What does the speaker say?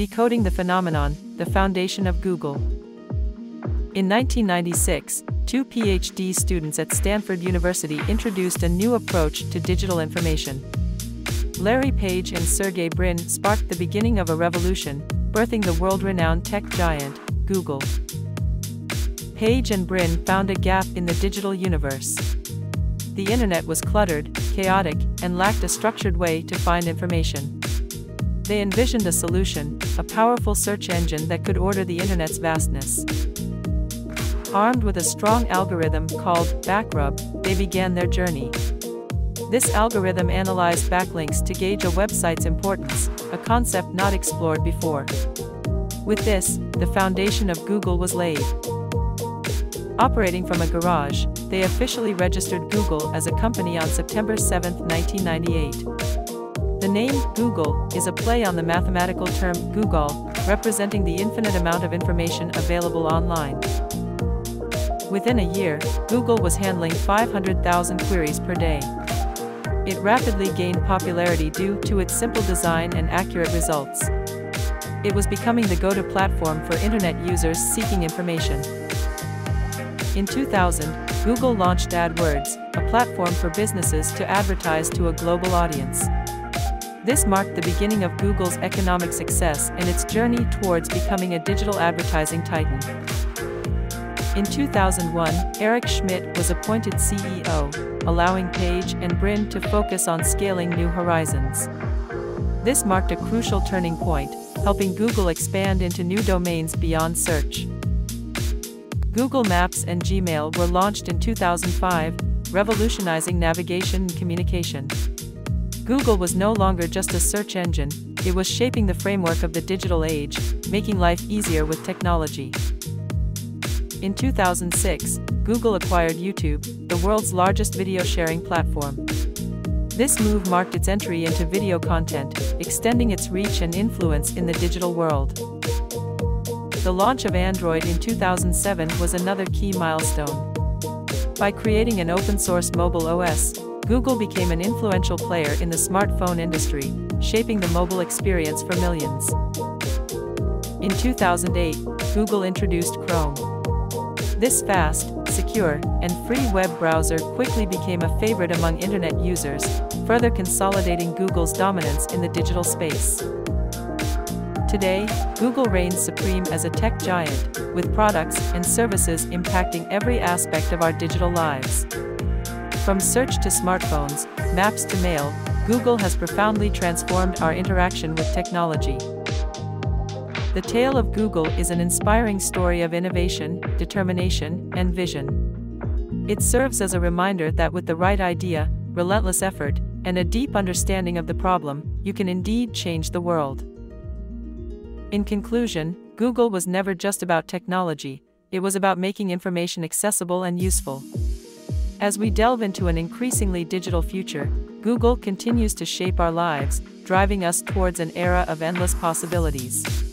Decoding the Phenomenon, the Foundation of Google. In 1996, two PhD students at Stanford University introduced a new approach to digital information. Larry Page and Sergey Brin sparked the beginning of a revolution, birthing the world-renowned tech giant, Google. Page and Brin found a gap in the digital universe. The internet was cluttered, chaotic, and lacked a structured way to find information. They envisioned a solution, a powerful search engine that could order the internet's vastness. Armed with a strong algorithm called BackRub, they began their journey. This algorithm analyzed backlinks to gauge a website's importance, a concept not explored before. With this, the foundation of Google was laid. Operating from a garage, they officially registered Google as a company on September 7, 1998. The name Google is a play on the mathematical term Google, representing the infinite amount of information available online. Within a year, Google was handling 500,000 queries per day. It rapidly gained popularity due to its simple design and accurate results. It was becoming the go-to platform for internet users seeking information. In 2000, Google launched AdWords, a platform for businesses to advertise to a global audience. This marked the beginning of Google's economic success and its journey towards becoming a digital advertising titan. In 2001, Eric Schmidt was appointed CEO, allowing Page and Brin to focus on scaling new horizons. This marked a crucial turning point, helping Google expand into new domains beyond search. Google Maps and Gmail were launched in 2005, revolutionizing navigation and communication. Google was no longer just a search engine, it was shaping the framework of the digital age, making life easier with technology. In 2006, Google acquired YouTube, the world's largest video-sharing platform. This move marked its entry into video content, extending its reach and influence in the digital world. The launch of Android in 2007 was another key milestone. By creating an open-source mobile OS, Google became an influential player in the smartphone industry, shaping the mobile experience for millions. In 2008, Google introduced Chrome. This fast, secure, and free web browser quickly became a favorite among internet users, further consolidating Google's dominance in the digital space. Today, Google reigns supreme as a tech giant, with products and services impacting every aspect of our digital lives. From search to smartphones, maps to mail, Google has profoundly transformed our interaction with technology. The tale of Google is an inspiring story of innovation, determination, and vision. It serves as a reminder that with the right idea, relentless effort, and a deep understanding of the problem, you can indeed change the world. In conclusion, Google was never just about technology, it was about making information accessible and useful. As we delve into an increasingly digital future, Google continues to shape our lives, driving us towards an era of endless possibilities.